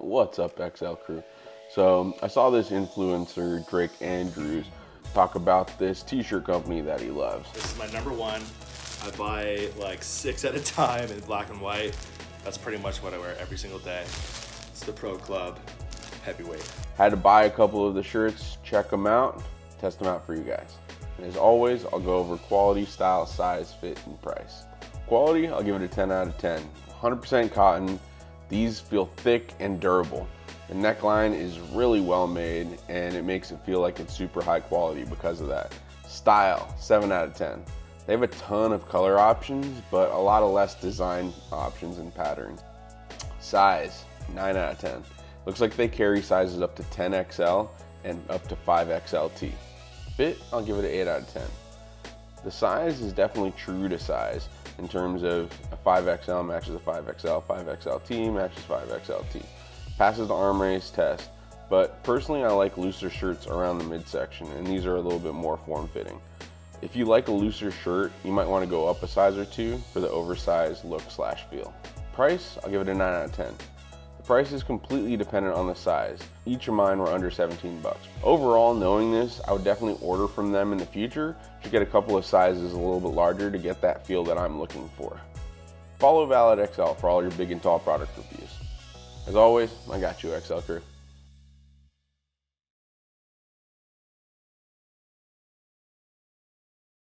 What's up, XL crew? So I saw this influencer, Drake Andrews, talk about this t-shirt company that he loves. This is my number one. I buy like 6 at a time in black and white. That's pretty much what I wear every single day. It's the Pro Club Heavyweight. Had to buy a couple of the shirts, check them out, test them out for you guys. And as always, I'll go over quality, style, size, fit, and price. Quality, I'll give it a 10 out of 10. 100% cotton. These feel thick and durable. The neckline is really well made and it makes it feel like it's super high quality because of that. Style, 7 out of 10. They have a ton of color options, but a lot of less design options and patterns. Size, 9 out of 10. Looks like they carry sizes up to 10XL and up to 5XLT. Fit, I'll give it an 8 out of 10. The size is definitely true to size in terms of a 5XL matches a 5XL, 5XLT matches 5XLT. Passes the arm raise test, but personally I like looser shirts around the midsection, and these are a little bit more form-fitting. If you like a looser shirt, you might want to go up a size or two for the oversized look slash feel. Price, I'll give it a 9 out of 10. The price is completely dependent on the size. Each of mine were under 17 bucks. Overall, knowing this, I would definitely order from them in the future to get a couple of sizes a little bit larger to get that feel that I'm looking for. Follow ValidXL for all your big and tall product reviews. As always, I got you, XL crew.